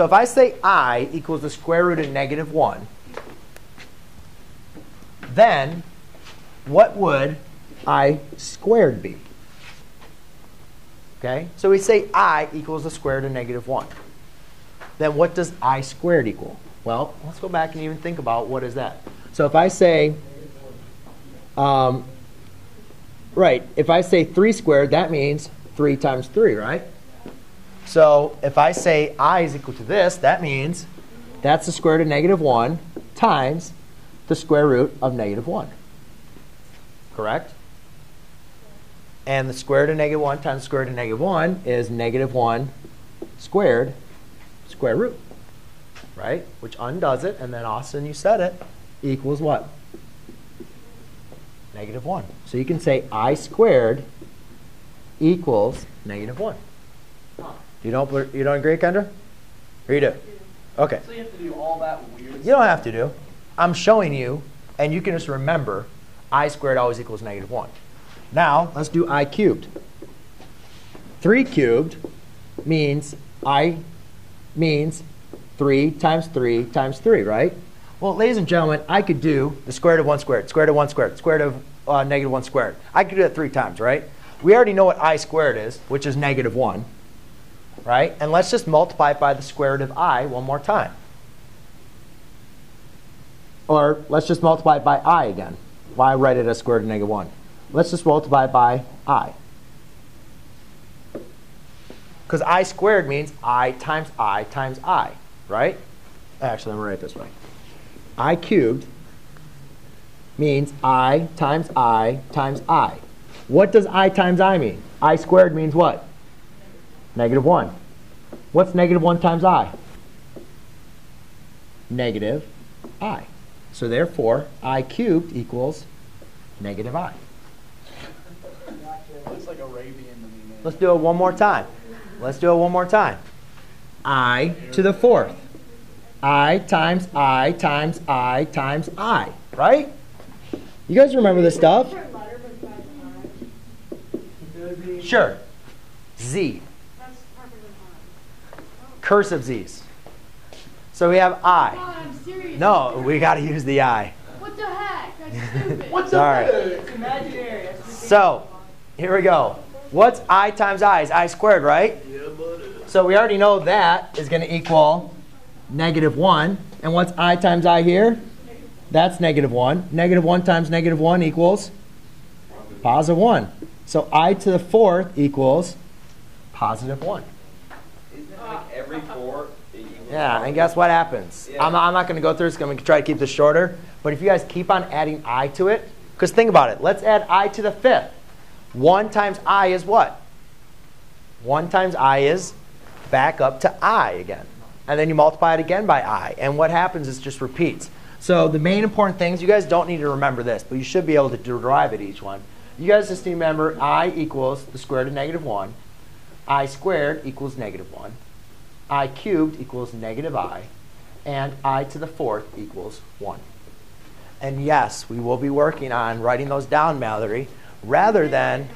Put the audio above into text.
So if I say I equals the square root of -1, then what would I squared be? Okay? So we say I equals the square root of -1. Then what does I squared equal? Well, let's go back and even think about what is that. So if I say, if I say 3 squared, that means 3 times 3, right? So if I say I is equal to this, that means that's the square root of -1 times the square root of -1. Correct? And the square root of -1 times the square root of -1 is -1 squared square root, right? Which undoes it, and then Austin, you said it, equals what? -1. So you can say I squared equals -1. You don't agree, Kendra? Or you do? Okay. So you have to do all that weird stuff. You don't have to do. I'm showing you, and you can just remember I squared always equals -1. Now, let's do I cubed. 3 cubed means I means 3 times 3 times 3, right? Well, ladies and gentlemen, I could do the square root of 1 squared, square root of 1 squared, square root of -1 squared. I could do that 3 times, right? We already know what I squared is, which is -1, right? And let's just multiply it by the square root of I one more time. Or let's just multiply it by I again. Why write it as square root of -1? Let's just multiply it by I. Because I squared means I times I times I, right? Actually, I'm going to write it this way. I cubed means I times I times I. What does I times I mean? I squared means what? -1. What's -1 times I? -I. So therefore, I cubed equals -I. Looks like Arabian to me, man. Let's do it one more time. Let's do it one more time. I to the 4th. I times I times I times I, right? You guys remember this stuff? Sure. Z. Cursive Z's. So we have I. No, I'm serious. No, we got to use the I. What the heck? That's stupid. What's up? It's imaginary. So here we go. What's I times I? Is I squared, right? Yeah, buddy. So we already know that is going to equal -1. And what's I times I here? That's -1. -1 times -1 equals +1. So I to the 4th equals +1. Isn't it like every 4? Yeah, and guess what happens? Yeah. I'm not going to go through this. I'm going to try to keep this shorter. But if you guys keep on adding I to it, because think about it. Let's add I to the 5th. 1 times I is what? 1 times I is back up to I again. And then you multiply it again by I. And what happens is just repeats. So the main important things, you guys don't need to remember this, but you should be able to derive it each one. You guys just need to remember I equals the square root of -1. I squared equals -1. I cubed equals -I. And I to the 4th equals 1. And yes, we will be working on writing those down, Mallory, rather than